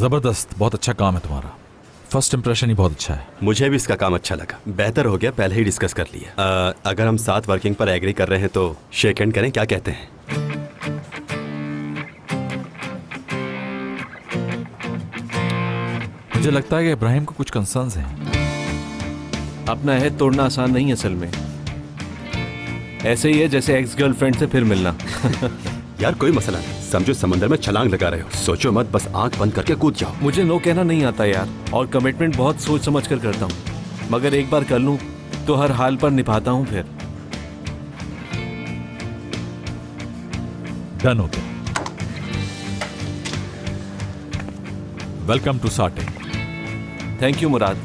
जबरदस्त, बहुत अच्छा काम है तुम्हारा। फर्स्ट इंप्रेशन ही बहुत अच्छा है। मुझे भी इसका काम अच्छा लगा। बेहतर हो गया पहले ही डिस्कस कर लिया। अगर हम साथ वर्किंग पर एग्री कर रहे हैं तो शेक हैंड करें, क्या कहते हैं? मुझे लगता है कि इब्राहिम को कुछ कंसर्न्स हैं। अपना है तोड़ना आसान नहीं है असल में। ऐसे ही है जैसे एक्स गर्लफ्रेंड से फिर मिलना। यार कोई मसला नहीं, समझो समंदर में छलांग लगा रहे हो, सोचो मत, बस आंख बंद करके कूद जाओ। मुझे नो कहना नहीं आता यार, और कमिटमेंट बहुत सोच समझ कर करता हूँ, मगर एक बार कर लूँ तो हर हाल पर निभाता हूँ। फिर डन हो गया। वेलकम टू साटे। Thank you Murad.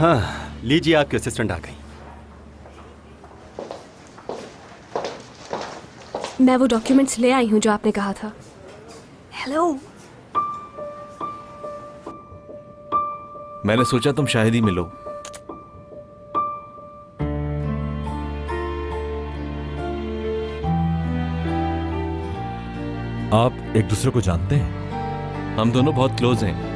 हाँ लीजिए, आपके असिस्टेंट आ गई। मैं वो डॉक्यूमेंट्स ले आई हूँ जो आपने कहा था। हेलो, मैंने सोचा तुम शायद ही मिलो। आप एक दूसरे को जानते हैं? हम दोनों बहुत क्लोज हैं।